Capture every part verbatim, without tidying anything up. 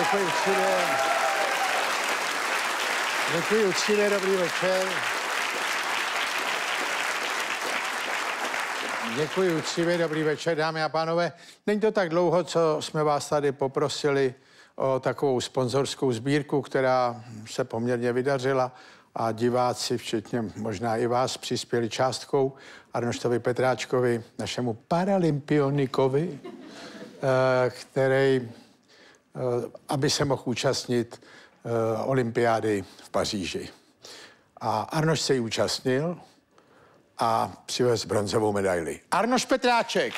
děkuji určitě. Děkuji určitě, dobrý večer. Děkuji určitě, dobrý večer, dámy a pánové. Není to tak dlouho, co jsme vás tady poprosili o takovou sponzorskou sbírku, která se poměrně vydařila a diváci, včetně možná i vás, přispěli částkou Arnoštovi Petráčkovi, našemu paralympionikovi, který, aby se mohl účastnit olympiády v Paříži. A Arnošt se ji účastnil a přivez bronzovou medaili. Arnošt Petráček!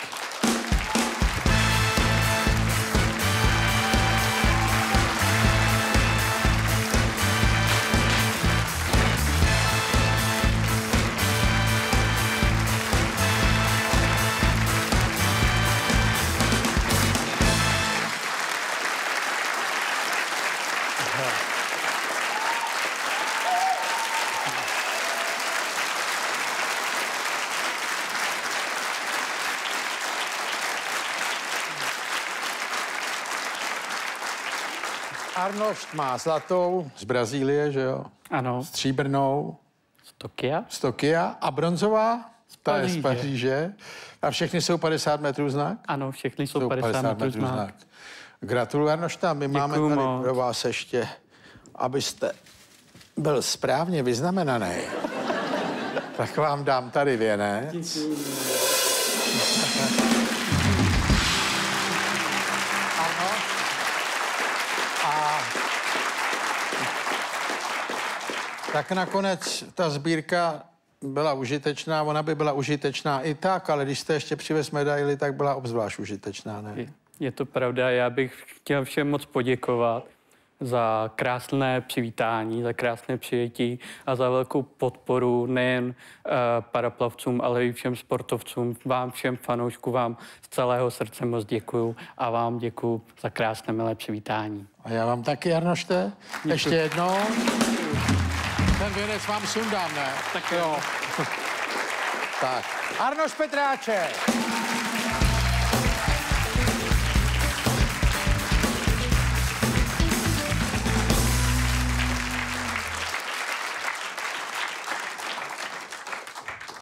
Arnošt má zlatou z Brazílie, že jo? Ano. Stříbrnou. Z Tokia. Z Tokia. A bronzová? Z ta je z Paříže. A všechny jsou padesát metrů znak? Ano, všechny jsou, jsou padesát metrů znak. znak. Gratuluju, Arnošta. My Děkuju máme tady moc. pro vás ještě, abyste byl správně vyznamenaný. Tak vám dám tady věnec. Děkuju. Tak nakonec ta sbírka byla užitečná, ona by byla užitečná i tak, ale když jste ještě přivez medaili, tak byla obzvlášť užitečná, ne? Je, je to pravda, já bych chtěl všem moc poděkovat za krásné přivítání, za krásné přijetí a za velkou podporu nejen uh, paraplavcům, ale i všem sportovcům, vám všem fanouškům, vám z celého srdce moc děkuju a vám děkuju za krásné, milé přivítání. A já vám taky, Arnošte, ještě jednou. Ten věnec vám sundám, ne? Tak jo. Tak. Arnošt Petráček!